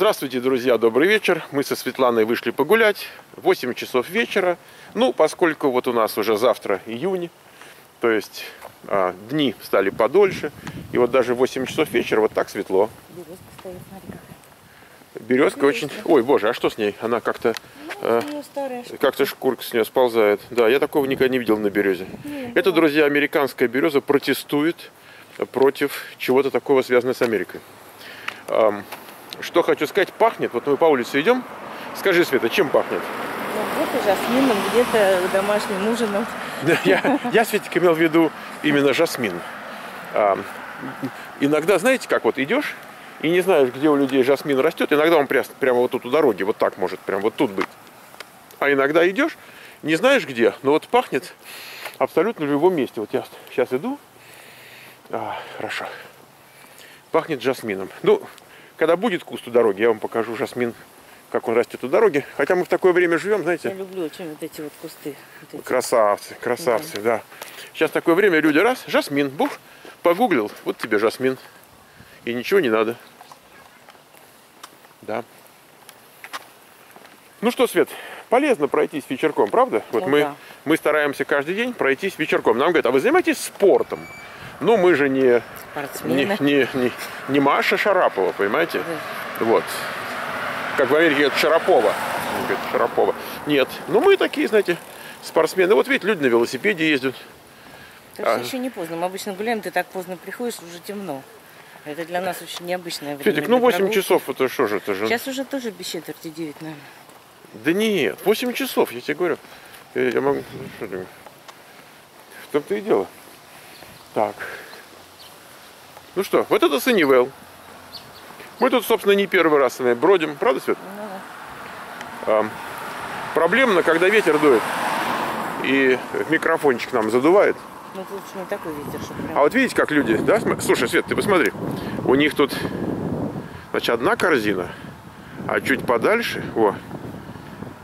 Здравствуйте, друзья, добрый вечер. Мы со Светланой вышли погулять. 8 часов вечера. Ну, поскольку вот у нас уже завтра июнь, то есть дни стали подольше. И вот даже 8 часов вечера вот так светло. Березка стоит, смотри, какая. Березка очень... Ой, боже, а что с ней? Она как-то... Как-то шкурка с нее сползает. Да, я такого никогда не видел на березе. Это, друзья, американская береза протестует против чего-то такого, связанного с Америкой. Что хочу сказать, пахнет. Вот мы по улице идем. Скажи, Света, чем пахнет? Ну, где-то жасмином, где-то домашним ужином. Я, Светик, имел в виду именно жасмин. Иногда, знаете, как вот идешь и не знаешь, где у людей жасмин растет. Иногда он прямо вот тут у дороги, вот так может, прямо вот тут быть. А иногда идешь, не знаешь где, но вот пахнет абсолютно в любом месте. Вот я сейчас иду. Хорошо. Пахнет жасмином. Ну, когда будет куст у дороги, я вам покажу жасмин, как он растет у дороги. Хотя мы в такое время живем, знаете. Я люблю очень вот эти вот кусты. Вот эти. Красавцы, красавцы, да. Сейчас такое время, люди, раз, жасмин, бух, погуглил, вот тебе жасмин. И ничего не надо. Да. Ну что, Свет, полезно пройтись вечерком, правда? Вот мы стараемся каждый день пройтись вечерком. Нам говорят, а вы занимаетесь спортом? Ну, мы же не Маша Шарапова, понимаете? Да. Вот. Как в Америке это Шарапова. Шарапова. Нет. Ну, мы такие, знаете, спортсмены. Вот видите, люди на велосипеде ездят. Еще не поздно. Мы обычно гуляем, ты так поздно приходишь, уже темно. Это для нас очень необычное время. Светик, ну 8 часов, это что же? Это же... Сейчас уже тоже без четверти 9, наверное. Да нет, 8 часов, я тебе говорю. Я могу... В том-то и дело. Так, ну что, вот это Саннивейл. Мы тут, собственно, не первый раз с вами бродим, правда, Свет? Да. Проблемно, когда ветер дует и микрофончик нам задувает. Ну, тут не такой ветер, что прям... А вот видите, как люди, да? Слушай, Свет, ты посмотри, у них тут, значит, одна корзина, а чуть подальше, о,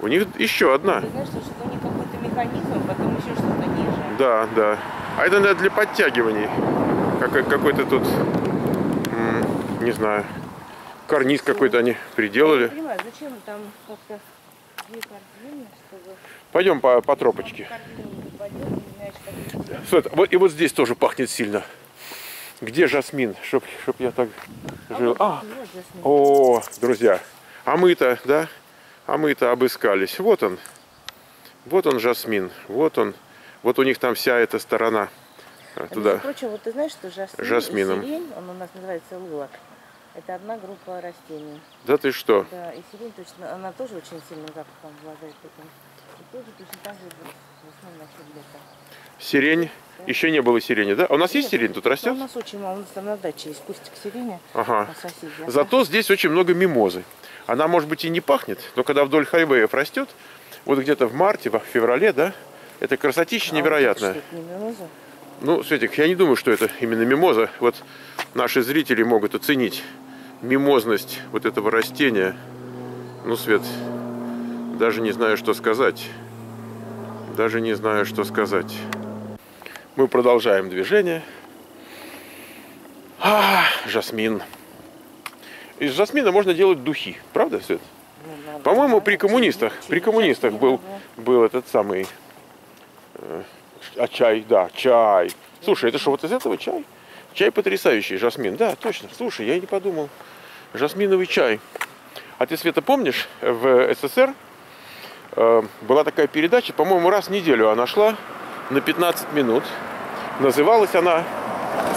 у них еще одна. Ты знаешь, что у них какой-то механизм, потом еще что-то ниже. Да, да. А это, наверное, для подтягиваний. Какой-то тут, не знаю, карниз какой-то они приделали. Я не понимаю, зачем там как-то две корзины, чтобы... Пойдем по тропочке. И вот здесь тоже пахнет сильно. Где жасмин? Чтоб я так жил. О, друзья, а мы-то, да? А мы-то обыскались. Вот он. Вот он, жасмин. Вот он. Вот у них там вся эта сторона туда. Между прочим, вот ты знаешь, что жасмин и сирень, он у нас называется лылок, это одна группа растений. Да ты что? Да, и сирень точно, она тоже очень сильным запахом обладает. И тоже точно так же весной начали лето. Сирень? Да? Еще не было сирени, да? А у нас есть сирень тут растет? У нас очень мало, у нас там на даче есть кустик сирени. Ага. Зато здесь очень много мимозы. Она, может быть, и не пахнет, но когда вдоль хайвеев растет, вот где-то в марте, в феврале, да? Это красотища невероятная. Вот это, не мимоза? Ну, Светик, я не думаю, что это именно мимоза. Вот наши зрители могут оценить мимозность вот этого растения. Ну, Свет, даже не знаю, что сказать. Даже не знаю, что сказать. Мы продолжаем движение. Жасмин. Из жасмина можно делать духи. Правда, Свет? Ну, по-моему, при коммунистах был этот самый... А чай, да, чай. Слушай, это что, вот из этого чай? Чай потрясающий, жасмин. Да, точно. Слушай, я и не подумал. Жасминовый чай. А ты, Света, помнишь, в СССР была такая передача, по-моему, раз в неделю она шла на 15 минут. Называлась она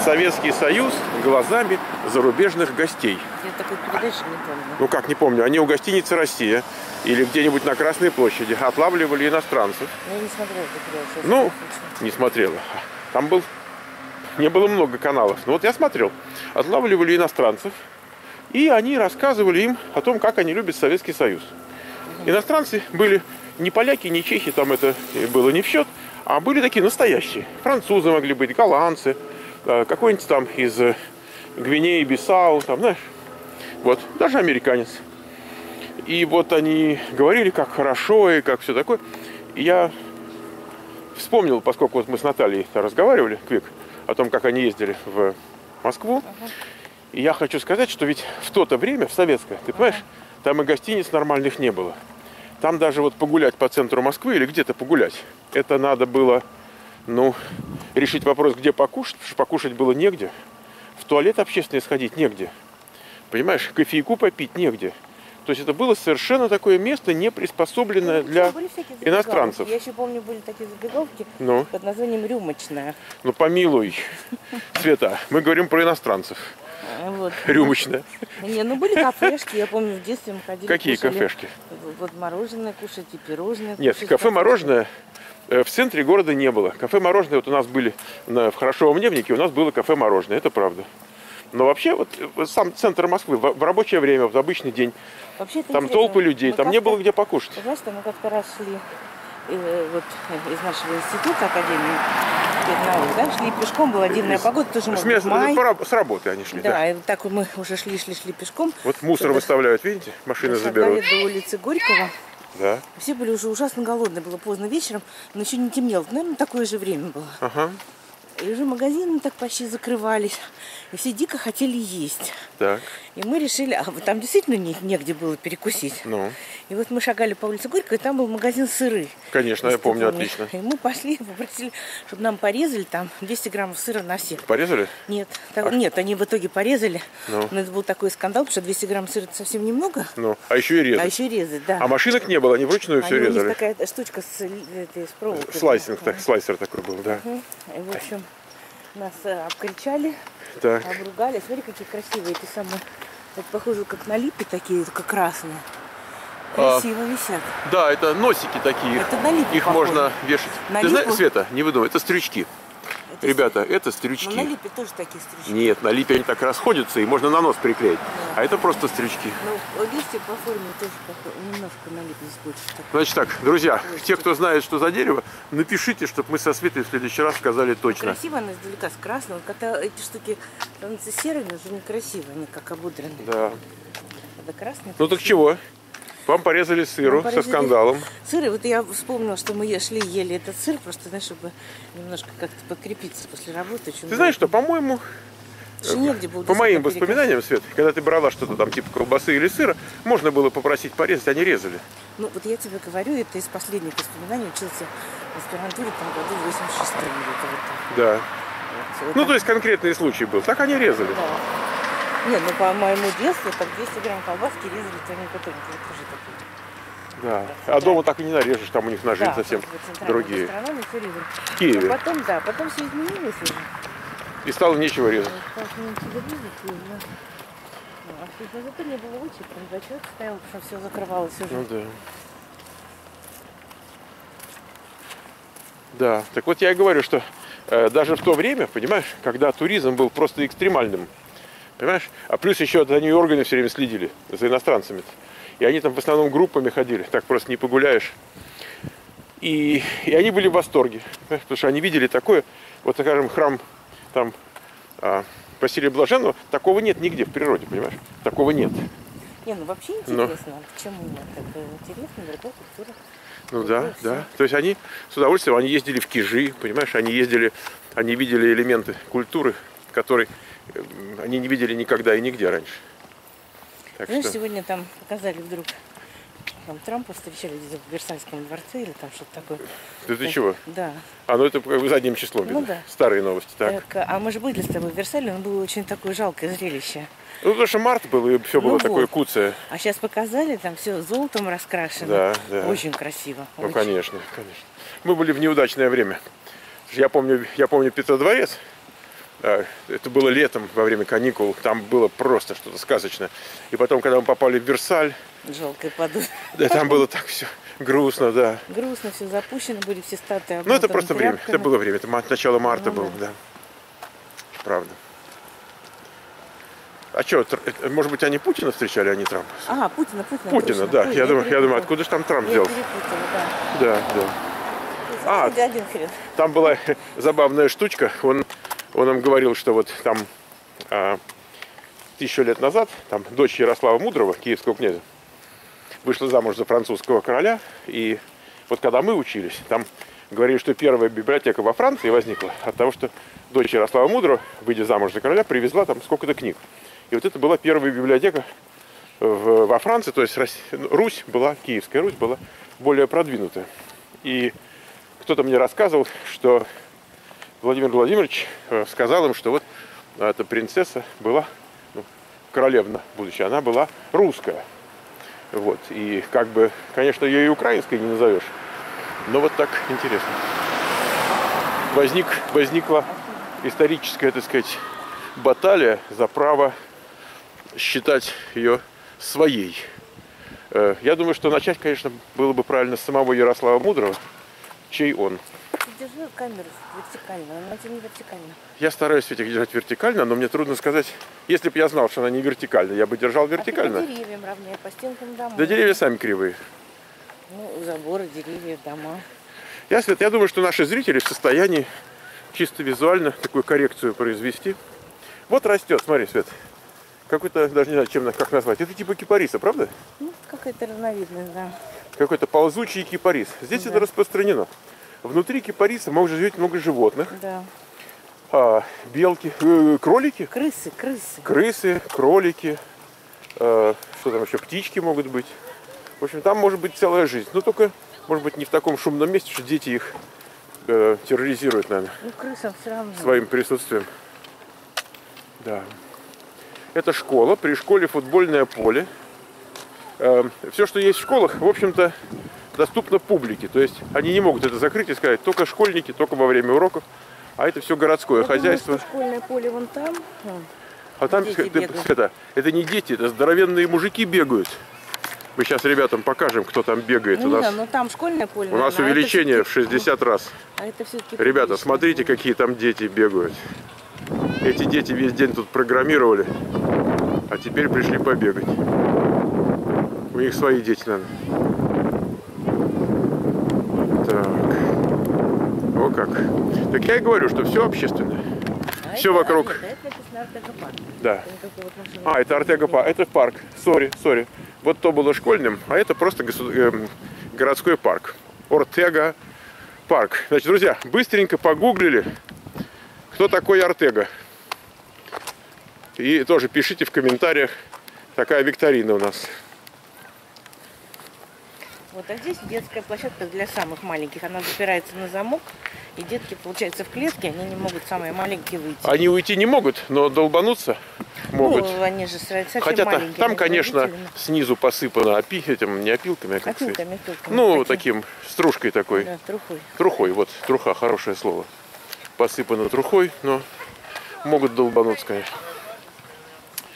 «Советский Союз глазами зарубежных гостей». Я такой передачи не помню. Ну как не помню? Они у гостиницы «Россия» или где-нибудь на Красной площади отлавливали иностранцев. Я не смотрела эту передачу. Ну, не смотрела. Там не было много каналов. Но вот я смотрел. Отлавливали иностранцев. И они рассказывали им о том, как они любят Советский Союз. Иностранцы были не поляки, не чехи, там это было не в счет, а были такие настоящие. Французы могли быть, голландцы, какой-нибудь там из Гвинеи, Бисау, там, знаешь, вот, даже американец. И вот они говорили, как хорошо и как все такое. И я вспомнил, поскольку вот мы с Натальей разговаривали, Квик, о том, как они ездили в Москву. И я хочу сказать, что ведь в то время, в советское, ты понимаешь, там и гостиниц нормальных не было. Там даже вот погулять по центру Москвы или где-то погулять, это надо было, ну, решить вопрос, где покушать, потому что покушать было негде. В туалет общественный сходить негде. Понимаешь, кофейку попить негде. То есть это было совершенно такое место, не приспособленное для иностранцев. Я еще помню, были такие забегаловки под названием «Рюмочная». Ну, помилуй, Света, мы говорим про иностранцев. Вот. Рюмочная. Не, ну были кафешки, я помню, в детстве мы ходили. Какие кушали, кафешки? Вот мороженое кушать и пирожное. Нет, кафе-мороженое в центре города не было. Кафе-мороженое вот у нас были в Хорошевом Дневнике, у нас было кафе-мороженое, это правда. Но вообще, вот сам центр Москвы в рабочее время, в обычный день, вообще, там интересно. Толпы людей, мы там не было где покушать. Знаешь, мы как-то раз шли вот, из нашего института, академии, да, шли пешком, была дивная погода, тоже можно. С работы они шли, да? Да, и вот так вот мы уже шли пешком. Вот мусор выставляют, видите, машины забирают. До улицы Горького. Да. Все были уже ужасно голодные, было поздно вечером, но еще не темнело, наверное, такое же время было. Ага. И уже магазины так почти закрывались. И все дико хотели есть. Так. И мы решили, а вот там действительно негде было перекусить. Ну. И вот мы шагали по улице Горького, и там был магазин сыры. Конечно, я помню, отлично. И мы пошли, попросили, чтобы нам порезали там 200 граммов сыра на всех. Порезали? Нет. Нет, они в итоге порезали. Ну. Но это был такой скандал, потому что 200 граммов сыра совсем немного. Ну, а еще и резать. А еще и резать, да. А машинок не было, они вручную все резали. У них такая штучка с проволокой. Слайсинг, так, слайсер такой был, да. Угу. И, в общем, нас обкричали, так, обругали. Смотри, какие красивые эти самые. Вот похоже, как на липе такие, только красные. Красиво висят. Да, это носики такие. Это на липе, их похоже. Можно вешать. На Ты липу? Знаешь, Света, не выдумай, это стрючки. Ребята, это стрючки. Но на липе тоже такие стрючки. Нет, на липе они так расходятся, и можно на нос приклеить. Да. А это просто стрючки. Ну, листья по форме тоже немножко на липе сбольше. Значит так, друзья, те, кто знает, что за дерево, напишите, чтобы мы со Светой в следующий раз сказали точно. Красиво она издалека, с красного. Когда эти штуки становятся серыми, уже некрасиво, они как ободранные. Да. Когда красные, ну так чего? Вам порезали сыру со скандалом. Сыры, вот я вспомнила, что мы шли ели этот сыр, просто, знаешь, чтобы немножко как-то подкрепиться после работы. Ты знаешь что, по-моему, по моим воспоминаниям, Свет, когда ты брала что-то там типа колбасы или сыра, можно было попросить порезать, они резали. Ну вот я тебе говорю, это из последних воспоминаний, учился в аспирантуре там году 86 или вот. Да. Вот, ну там, то есть конкретный случай был, так они резали. Да. Нет, ну по моему детству там 200 грамм колбаски резали тоже такие. Да, а дома так и не нарежешь, там у них ножи, да, совсем другие. В Киеве. Но потом, да, потом все изменилось. И стало нечего резать. А что, зато не было очередь, когда человек стоял, потому что все закрывалось уже. Ну да. Да, так вот я и говорю, что даже в то время, понимаешь, когда туризм был просто экстремальным, понимаешь? А плюс еще за ней органы все время следили, за иностранцами. И они там в основном группами ходили, так просто не погуляешь. И они были в восторге, потому что они видели такое, вот, скажем, храм там Василия Блаженного, такого нет нигде в природе, понимаешь? Такого нет. Не, ну вообще интересно, почему это было интересно, другая культура. Ну да, да. То есть они с удовольствием, они ездили в Кижи, понимаешь, они ездили, они видели элементы культуры, которые они не видели никогда и нигде раньше. Так, знаешь, что сегодня там показали вдруг, там Трампа встречали где-то в Версальском дворце или там что-то такое. Да ты чего? Да. А ну это как бы задним числом видно. Ну да. Старые новости. Так. Так, а мы же были с тобой в Версале, но было очень такое жалкое зрелище. Ну потому что март был, и все было такое куцое. А сейчас показали, там все золотом раскрашено. Да, да. Очень красиво. Ну очень. Конечно, конечно. Мы были в неудачное время. Я помню Петродворец. Это было летом, во время каникул. Там было просто что-то сказочное. И потом, когда мы попали в Версаль... Жалко, паду. Да, там было так все грустно, да. Грустно, все запущено, были все статуи. Ну, это просто время. Это было время. Это начало марта было, да. Правда. А что, может быть, они Путина встречали, а не Трампа? А, Путина, да. Я думаю, откуда же там Трамп взял? Да, да. А, там была забавная штучка. Он нам говорил, что вот там 1000 лет назад там дочь Ярослава Мудрого, киевского князя, вышла замуж за французского короля. И вот когда мы учились, там говорили, что первая библиотека во Франции возникла от того, что дочь Ярослава Мудрого, выйдя замуж за короля, привезла там сколько-то книг. И вот это была первая библиотека во Франции, то есть Русь была, Киевская Русь была более продвинутая. И кто-то мне рассказывал, что Владимир Владимирович сказал им, что вот эта принцесса была, ну, королевна будущая, она была русская. Вот. И как бы, конечно, ее и украинской не назовешь, но вот так интересно. Возникла историческая, так сказать, баталия за право считать ее своей. Я думаю, что начать, конечно, было бы правильно с самого Ярослава Мудрого, чей он. Держи камеру вертикально, она тебе не вертикально. Я стараюсь, Светик, держать вертикально, но мне трудно сказать. Если бы я знал, что она не вертикальна, я бы держал вертикально. А ты по деревьям ровнее, по стенкам дома. Да деревья сами кривые. Ну, заборы, деревья, дома. Я, Свет, я думаю, что наши зрители в состоянии чисто визуально такую коррекцию произвести. Вот растет, смотри, Свет. Какой-то, даже не знаю, чем, как назвать. Это типа кипариса, правда? Ну, какая-то разновидность, да. Какой-то ползучий кипарис. Здесь да. Это распространено. Внутри кипариса может жить много животных. Да. Белки, кролики. Крысы. Крысы, кролики. Что там еще? Птички могут быть. В общем, там может быть целая жизнь. Но только, может быть, не в таком шумном месте, что дети их терроризируют, наверное. Ну, крысам все равно. Своим присутствием. Да. Это школа, при школе футбольное поле. Все, что есть в школах, в общем-то, доступно публике. То есть они не могут это закрыть и сказать, только школьники, только во время уроков. А это все городское хозяйство. Думаю, школьное поле вон там. А там это не дети, это здоровенные мужики бегают. Мы сейчас ребятам покажем, кто там бегает. Ну, у нас, да, но там школьное поле, у нас увеличение в 60 раз. А это все-таки ребята, смотрите, какие там дети бегают. Эти дети весь день тут программировали, а теперь пришли побегать. У них свои дети, наверное. Так. О как. Так я и говорю, что все общественное. А все это, вокруг. Это Артега Парк. Да. А, это Артега Парк. Это парк. Сори. Вот то было школьным, а это просто городской парк. Артега Парк. Значит, друзья, быстренько погуглили, кто такой Артега. И тоже пишите в комментариях. Такая викторина у нас. Вот, а здесь детская площадка для самых маленьких. Она запирается на замок. И детки, получается, в клетке, они не могут, самые маленькие, выйти. Они уйти не могут, но долбануться могут. Ну, они же совсем хотя маленькие. Там, конечно, родители. Снизу посыпано опилками. Ну, таким, стружкой такой. Да, трухой. Трухой, вот, труха, хорошее слово. Посыпано трухой, но могут долбануться, конечно.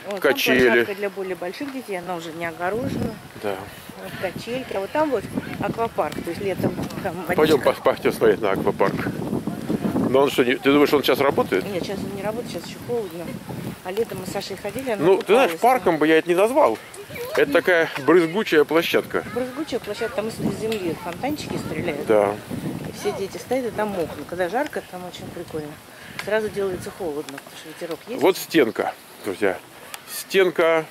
Вот, качели. Для более больших детей, она уже не огорожена. Да. Вот качельки. А вот там вот аквапарк. То есть летом там водичка. Пойдем посмотреть на аквапарк. Но он что, ты думаешь, он сейчас работает? Нет, сейчас он не работает, сейчас еще холодно. А летом мы с Сашей ходили, она купалась. Ты знаешь, парком бы я это не назвал. Это такая брызгучая площадка. Брызгучая площадка, там из земли фонтанчики стреляют. Да. И все дети стоят и там мокнут. Когда жарко, там очень прикольно. Сразу делается холодно, потому что ветерок есть. Вот стенка, друзья. Стенка.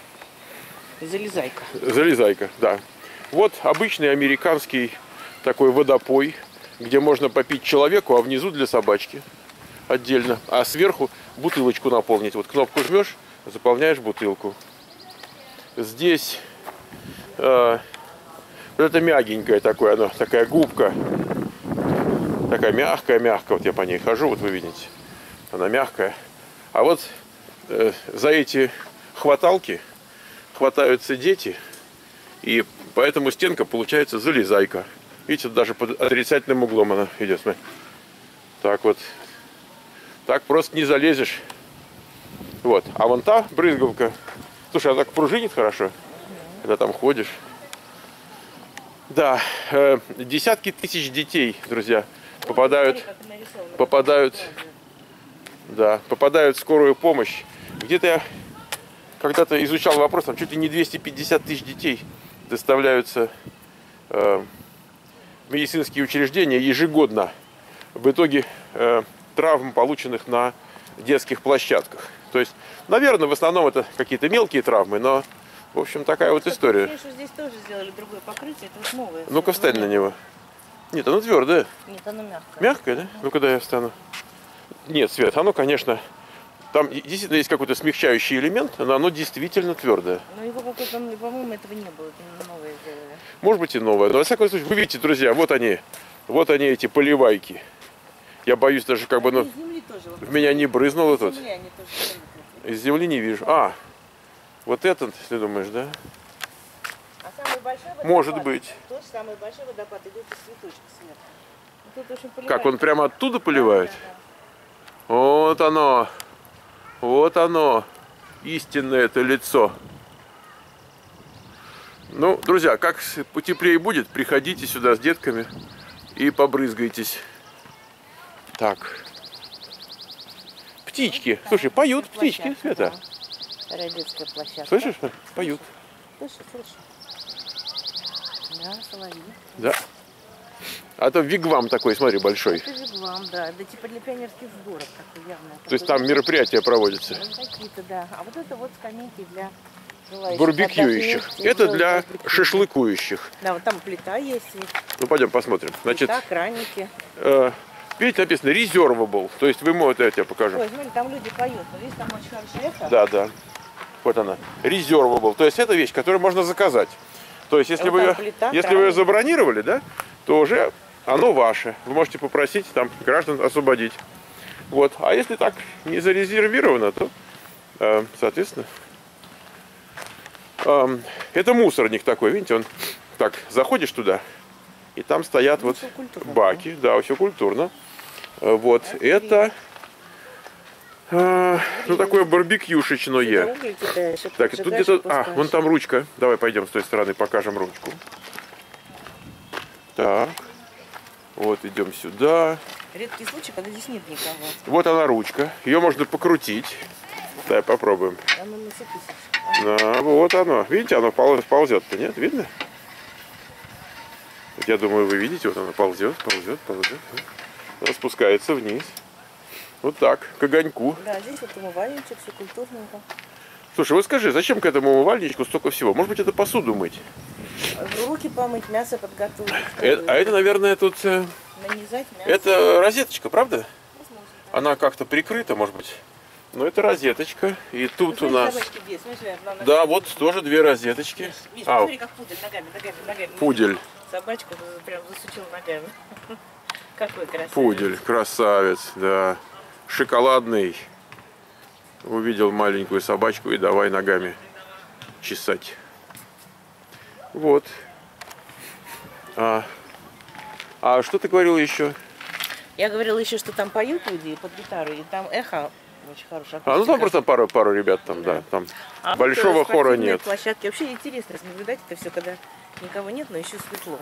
Залезайка. Залезайка, да. Вот обычный американский такой водопой, где можно попить человеку, а внизу для собачки отдельно. А сверху бутылочку наполнить. Вот кнопку жмешь, заполняешь бутылку. Здесь вот это мягенькое такое, оно, такая губка. Такая мягкая-мягкая. Вот я по ней хожу, вот вы видите. Она мягкая. А вот за эти хваталки хватаются дети, и поэтому стенка получается залезайка. Видите, даже под отрицательным углом она идет. Так вот. Так просто не залезешь. Вот. А вон та брызгалка. Слушай, она так пружинит хорошо, когда там ходишь. Да. Десятки тысяч детей, друзья, попадают в скорую помощь. Где-то я когда-то изучал вопрос, там чуть ли не 250 тысяч детей доставляются в медицинские учреждения ежегодно в итоге травм, полученных на детских площадках. То есть, наверное, в основном это какие-то мелкие травмы, но, в общем, такая вот история. Здесь тоже сделали другое покрытие, это вот новое. Ну-ка, встань на него. Нет, оно твердое. Нет, оно мягкое. Мягкое, да? Ну-ка, да, я встану. Нет, Свет, оно, конечно, Там действительно есть какой-то смягчающий элемент, но оно действительно твердое. Но его какой-то, по-моему, этого не было, это новое сделали. Может быть и новое, но во всяком случае, вы видите, друзья, вот они эти поливайки. Я боюсь даже, как бы, ну, в меня не брызнуло тут. Из земли не вижу. А, вот этот, ты думаешь, да? А самый большой водопад, может быть. Тот самый большой водопад идет из цветочка сверху. Как, он прямо оттуда поливает? Да. Вот оно. Вот оно, истинное это лицо. Ну, друзья, как потеплее будет, приходите сюда с детками и побрызгайтесь. Так. Птички. Слушай, поют птички, Света. Родительская площадка. Слышишь? Поют. Слышу, слышу. Да, соловьи. Да. А там вигвам такой, смотри, большой. Это вигвам, да. Да, типа для пионерских сборов, как явно. То есть там мероприятия проводятся. Ну, какие-то, да. А вот это вот скамейки для желающих. Барбекюющих. Это для шашлыкующих. Да, вот там плита есть. Ну, пойдем посмотрим. Значит, плита, краники. Видите, написано «Reservable». То есть вы можете, я тебе покажу. Ой, смотри, там люди поют. Видишь, там очень хорошая эта. Да, да. Вот она. «Reservable». То есть это вещь, которую можно заказать. То есть если, вот вы, плита, если вы ее забронировали, да, то уже оно ваше. Вы можете попросить там граждан освободить. Вот. А если так не зарезервировано, то, соответственно, это мусорник такой. Видите, он так, заходишь туда, и там стоят ну, вот баки. Да, все культурно. Вот. Это, ну, такое барбекюшечное. Так, тут где-то... А, вон там ручка. Давай пойдем с той стороны, покажем ручку. Так, вот идем сюда. Редкий случай, когда здесь нет никого. Вот она ручка, ее можно покрутить. Давай попробуем. Да, вот оно, видите, оно ползет-то, нет, видно? Я думаю, вы видите, вот оно ползет, ползет, ползет. Она спускается вниз. Вот так, к огоньку. Да, здесь вот умывальничек, все культурненько. Слушай, вот скажи, зачем к этому умывальничку столько всего? Может быть, это посуду мыть? Руки помыть, мясо подготовить. А это, наверное, тут... Нанизать мясо. Это розеточка, правда? Возможно, да. Она как-то прикрыта, может быть. Но это розеточка. И тут ну, у нас... Две, смотри, да, вот тоже две розеточки. Миш, посмотри, как пудель ногами. Пудель. Собачку прям засучил ногами. Какой красавец. Пудель, красавец, да. Шоколадный. Увидел маленькую собачку и давай ногами чесать. Вот. А что ты говорила еще? Я говорила еще, что там поют люди под гитару, и там эхо очень хорошее. А ну там просто пару ребят там, да. Да там а большого вот хора нет. Площадки. Вообще интересно наблюдать это все, когда никого нет, но еще светло.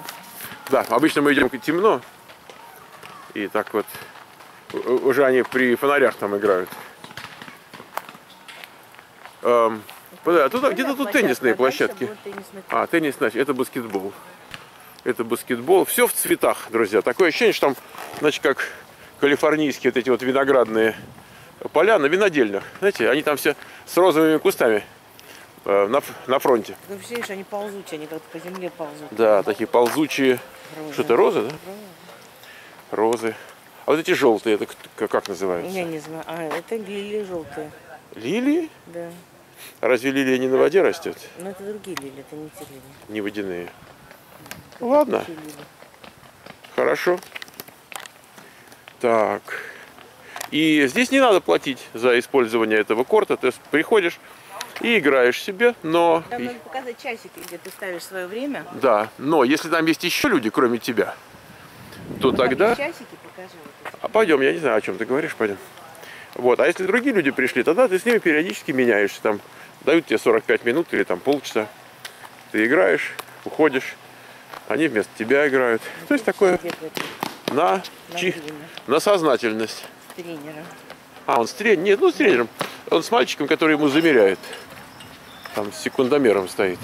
Да, обычно мы идем темно, и так вот уже они при фонарях там играют. Где-то тут теннисные площадки. А, теннис, значит, это баскетбол. Это баскетбол. Все в цветах, друзья. Такое ощущение, что там, значит, как калифорнийские вот эти вот виноградные поля на винодельнях. Знаете, они там все с розовыми кустами на фронте. Ну, все видишь, они ползучие, они как-то по земле ползут. Да, такие ползучие. Что-то розы, да? Розы. А вот эти желтые, это как называются? Я не знаю. А, это лилии желтые. Лилии? Да. Разве лилия не на воде растет? Ну, это другие лилии, это не те лилии. Не водяные. Это ладно. Хорошо. Так. И здесь не надо платить за использование этого корта. Ты приходишь и играешь себе, но... Там надо показать часики, где ты ставишь свое время. Да, но если там есть еще люди, кроме тебя, то тогда... Часики покажи. А пойдем, я не знаю, о чем ты говоришь, пойдем. Вот. А если другие люди пришли, тогда ты с ними периодически меняешься. Там дают тебе 45 минут или там полчаса. Ты играешь, уходишь. Они вместо тебя играют. То есть такое на сознательность. С тренером. А, он с тренером? Нет, ну с тренером. Он с мальчиком, который ему замеряет. Там с секундомером стоит.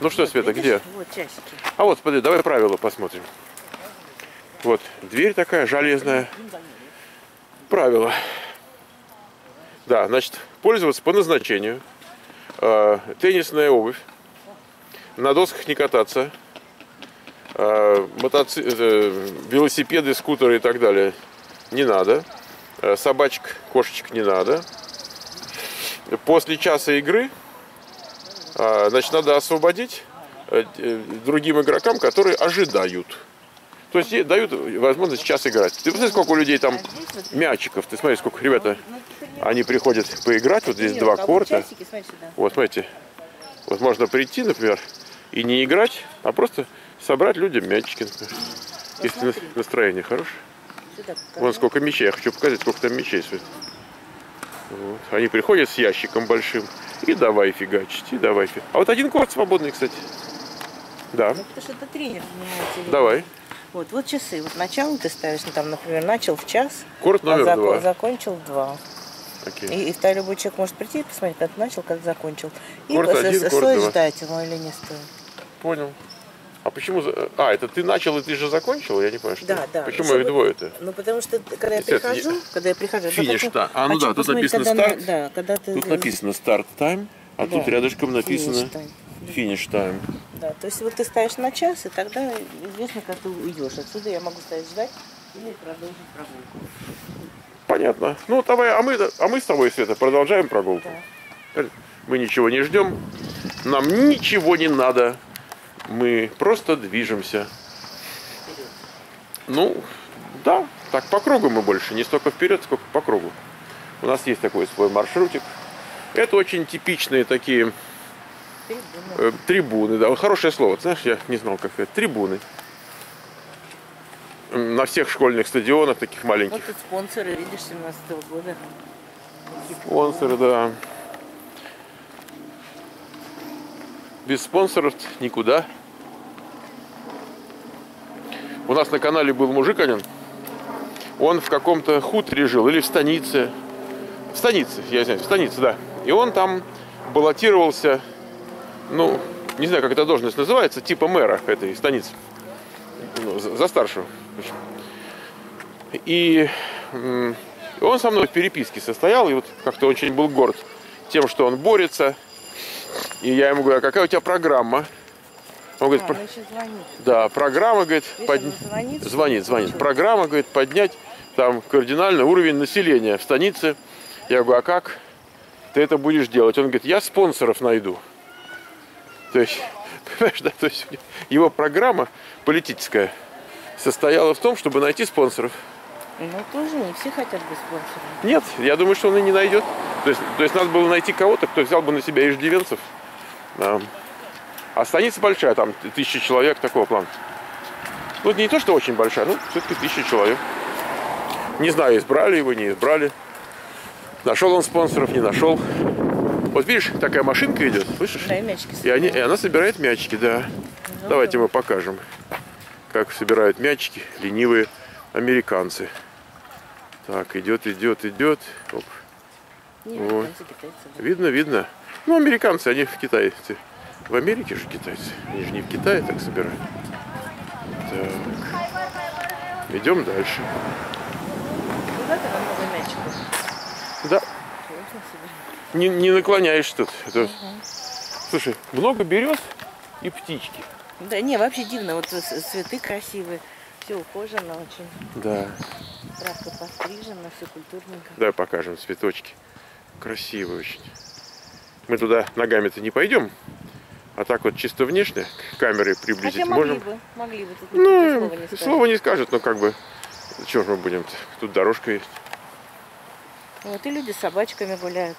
Ну что, вот, Света, видишь, где? Вот часики. А вот, смотри, давай правила посмотрим. Вот, дверь такая железная. Правила. Да, значит, пользоваться по назначению, теннисная обувь, на досках не кататься, велосипеды, скутеры и так далее не надо, собачек, кошечек не надо, После часа игры, значит, надо освободить другим игрокам, которые ожидают. То есть дают возможность час играть. Ты посмотри, сколько у людей там мячиков. Ты смотри, сколько, ребята, они приходят поиграть. Вот здесь два корта. Вот, смотрите. Вот можно прийти, например, и не играть, а просто собрать людям мячики, например. Если настроение хорошее. Вон сколько мячей. Я хочу показать, сколько там мячей. Вот. Они приходят с ящиком большим. И давай фигачить, и давай фигачить. А вот один корт свободный, кстати. Да. Ну, потому что это тренер занимается. Давай. Вот, вот часы. Вот начало ты ставишь, ну, там, например, начал в час, корт номер два. Закончил в два. И второй любой человек может прийти и посмотреть, как начал, как закончил. И стоит ждать его или не стоит. Понял. А почему... А, это ты начал и ты же закончил? Я не понимаю, что... Да, да. Почему их двое-то? Ну, потому что, когда я прихожу... Финиш, да. А, ну да, тут написано старт. Да, когда ты... Тут написано старт тайм, а тут рядышком написано... Финиш тайм. Да, то есть вот ты ставишь на час, и тогда известно, как ты уйдешь. Отсюда я могу стоять ждать или продолжить прогулку. Понятно. Ну, давай, а мы с тобой, Света, продолжаем прогулку. Да. Мы ничего не ждем, нам ничего не надо. Мы просто движемся. Вперед. Ну, да, так по кругу мы больше. Не столько вперед, сколько по кругу. У нас есть такой свой маршрутик. Это очень типичные такие... Трибуны, да, хорошее слово, знаешь, я не знал, как это, трибуны. На всех школьных стадионах, таких маленьких. Вот тут спонсоры, видишь, 17-го года. Спонсоры, да. Без спонсоров никуда. У нас на канале был мужик один, он в каком-то хуторе жил, или в станице. В станице, я знаю, в станице, да. И он там баллотировался... Ну, не знаю, как эта должность называется, типа мэра этой станицы, ну, за старшего. И он со мной в переписке состоял, и вот как-то очень был горд тем, что он борется. И я ему говорю, а какая у тебя программа? Он говорит, да, программа, говорит, звонит. Программа, говорит, поднять там кардинально уровень населения в станице. Я говорю, а как ты это будешь делать? Он говорит, я спонсоров найду. То есть, понимаешь, да, то есть его программа политическая состояла в том, чтобы найти спонсоров. Ну, тоже не все хотят быть спонсорами. Нет, я думаю, что он и не найдет. То есть надо было найти кого-то, кто взял бы на себя иждивенцев. А станица большая, там 1000 человек, такого плана. Ну, не то, что очень большая, но все-таки 1000 человек. Не знаю, избрали его, не избрали. Нашел он спонсоров, не нашел. Вот видишь, такая машинка идет, слышишь? Да, и мячики собирают. И она собирает мячики, да. Ну, давайте мы покажем, как собирают мячики ленивые американцы. Так, идет, идет, идет. Оп. Не, вот. Китайцы, да. Видно, видно. Ну, американцы, они в Китае. В Америке же китайцы. Они же не в Китае так собирают. Так. Идем дальше. Куда-то нам много мячиков. Да. Не наклоняешь тут. Это... Угу. Слушай, много берез и птички. Да, не, вообще дивно. Вот цветы красивые. Все ухожено очень. Да. Травка пострижена, все культурненько. Давай покажем цветочки. Красивые очень. Мы туда ногами-то не пойдем. А так вот чисто внешне к камере приблизить хотя можем. Могли бы. Тут ну, слова не скажут, но как бы... Чего же мы будем-то? Тут дорожка есть. Вот и люди с собачками гуляют.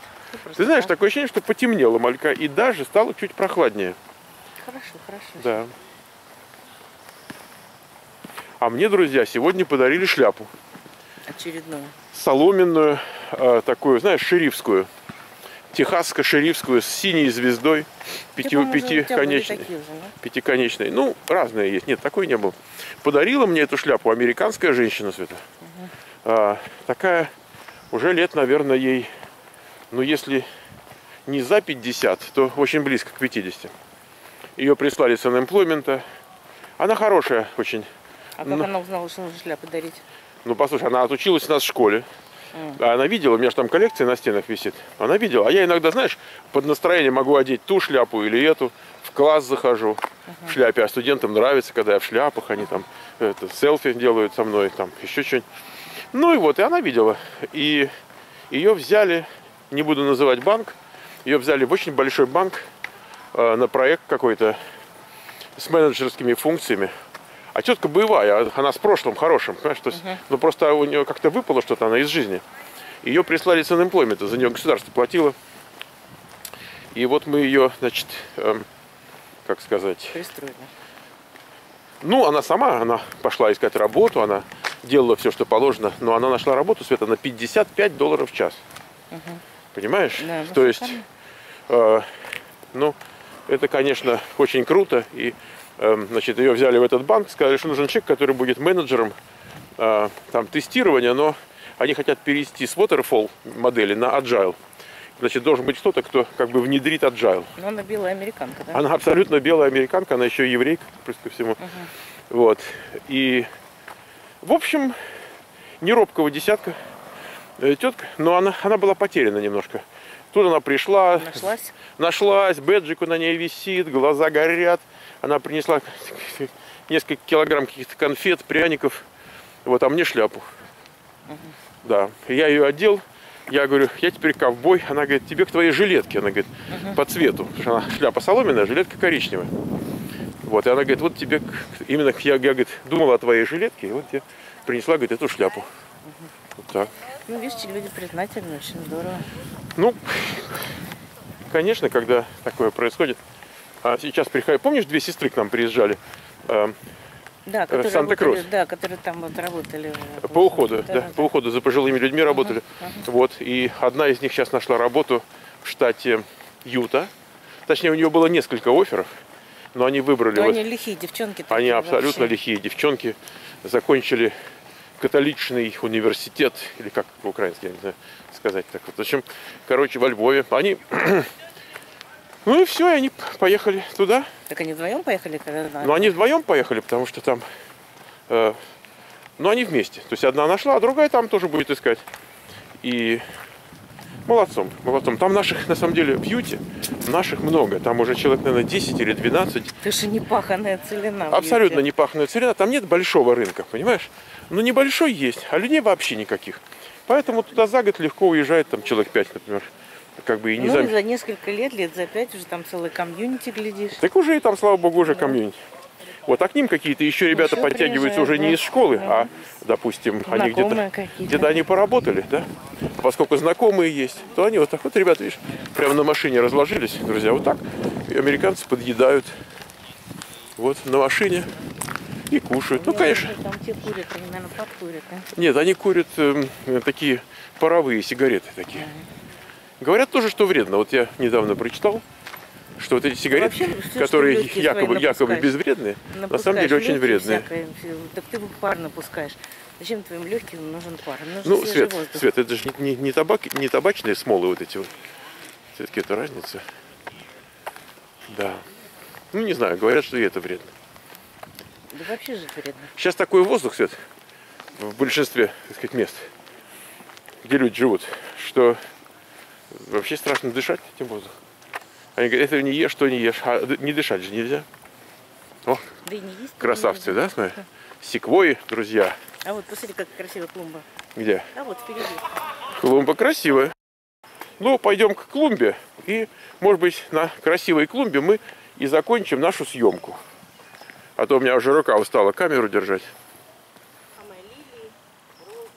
Ты знаешь, такое ощущение, что потемнело малька и даже стало чуть прохладнее. Хорошо, хорошо. Да. А мне, друзья, сегодня подарили шляпу. Очередную. Соломенную, такую, знаешь, шерифскую. Техасско-шерифскую с синей звездой. Пятиконечной. Пятиконечной. Ну, разные есть. Нет, такой не было. Подарила мне эту шляпу американская женщина, Света. Угу. Такая, уже лет, наверное, ей... Ну, если не за 50, то очень близко к 50. Ее прислали с unemployment. Она хорошая очень. А как она узнала, что нужно шляпу дарить? Ну, послушай, она отучилась у нас в школе. Она видела, у меня же там коллекция на стенах висит. Она видела. А я иногда, знаешь, под настроение могу одеть ту шляпу или эту. В класс захожу в шляпе. А студентам нравится, когда я в шляпах. Они там селфи делают со мной, там еще что-нибудь. Ну, и вот, и она видела. И ее взяли... не буду называть банк, ее взяли в очень большой банк на проект какой-то с менеджерскими функциями. А тетка боевая, она с прошлым хорошим, понимаешь, то есть, ну просто у нее как-то выпало что-то, она из жизни. Ее прислали с unemployment, за нее государство платило. И вот мы ее, значит, как сказать... Пристроили. Ну, она сама, она пошла искать работу, она делала все, что положено, но она нашла работу, Света, на $55 в час. Понимаешь? Да, то есть, ну, это, конечно, очень круто. И, значит, ее взяли в этот банк, сказали, что нужен человек, который будет менеджером там, тестирования, но они хотят перевести с Waterfall модели на Agile. Значит, должен быть кто-то, кто как бы внедрит Agile. Но она белая американка, да? Она абсолютно белая американка, она еще и еврейка, плюс ко всему. Вот. И, в общем, не робкого десятка тетка, но она была потеряна немножко. Тут она пришла. Нашлась? Нашлась, бэджик на ней висит, глаза горят. Она принесла несколько килограмм каких-то конфет, пряников, вот, а мне шляпу. Да, я ее одел. Я говорю, я теперь ковбой. Она говорит, тебе к твоей жилетке. Она говорит, по цвету. Потому что она шляпа соломенная, жилетка коричневая. Вот, и она говорит, вот тебе, именно я говорит, думала о твоей жилетке, и вот я принесла, говорит, эту шляпу. Вот так. Ну, видишь, люди признательны, очень здорово. Ну, конечно, когда такое происходит. А сейчас приходят, помнишь, две сестры к нам приезжали? Да, которые там вот работали. По уходу, да, по уходу за пожилыми людьми работали. Вот, и одна из них сейчас нашла работу в штате Юта. Точнее, у нее было несколько офферов, но они выбрали... Но вот, они лихие девчонки. Они абсолютно вообще лихие девчонки. Закончили католичный университет, или как по-украински, я не знаю сказать так вот. В общем, короче, во Львове. Они... Ну и все, и они поехали туда. Так они вдвоем поехали? Ну они вдвоем поехали, потому что там... ну они вместе. То есть одна нашла, а другая там тоже будет искать. И молодцом, молодцом. Там наших, на самом деле, в Юте наших много. Там уже человек, наверное, 10 или 12. Ты же не паханая целина. Абсолютно не паханая целина. Там нет большого рынка, понимаешь? Ну небольшой есть, а людей вообще никаких. Поэтому туда за год легко уезжает там человек 5, например. Как бы и не за несколько лет за 5 уже там целый комьюнити глядишь. Так уже и там, слава богу, уже комьюнити. Вот, а к ним какие-то еще ребята еще подтягиваются уже не из школы, а, допустим, они где-то они поработали, да? Поскольку знакомые есть, то они вот так вот, ребята, видишь, прямо на машине разложились, друзья, вот так. И американцы подъедают вот на машине и кушают. Ну, конечно. Там те курят, они, наверное, подкурят, а? Нет, они курят такие паровые сигареты такие. Говорят тоже, что вредно. Вот я недавно прочитал, что вот эти сигареты, вообще, все, которые якобы безвредные, на самом деле очень вредные. Всякое. Так ты пар напускаешь. Зачем твоим легким нужен пар? Нужен Свет, это же не табак, не табачные смолы вот эти вот. Все-таки это разница. Да. Ну, не знаю, говорят, что и это вредно. Да вообще же вредно. Сейчас такой воздух, Свет, в большинстве, так сказать, мест, где люди живут, что... Вообще страшно дышать этим воздухом. Они говорят, это не ешь, то не ешь. А не дышать же нельзя. О, да и не есть, красавцы, не да? Смотри. Секвойи, друзья. А вот посмотри, как красивая клумба. Где? А вот впереди. Клумба красивая. Ну, пойдем к клумбе. И, может быть, на красивой клумбе мы и закончим нашу съемку. А то у меня уже рука устала камеру держать. А мои лилии, розы.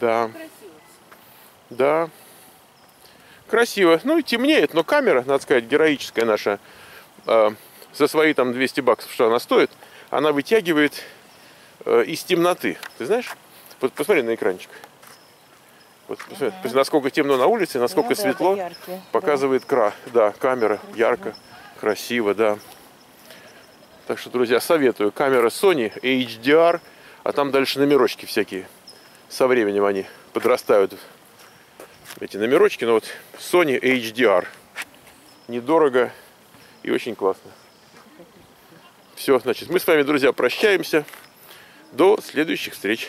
Да. Да, красиво. Ну и темнеет, но камера, надо сказать, героическая наша, за свои там $200, что она стоит, она вытягивает из темноты. Ты знаешь? Вот посмотри на экранчик. Вот, посмотри, насколько темно на улице, насколько светло. Показывает камера красиво. Ярко, красиво, да. Так что, друзья, советую. Камера Sony HDR, а там дальше номерочки всякие. Со временем они подрастают. Эти номерочки, но вот Sony HDR. Недорого и очень классно. Все, значит, мы с вами, друзья, прощаемся. До следующих встреч.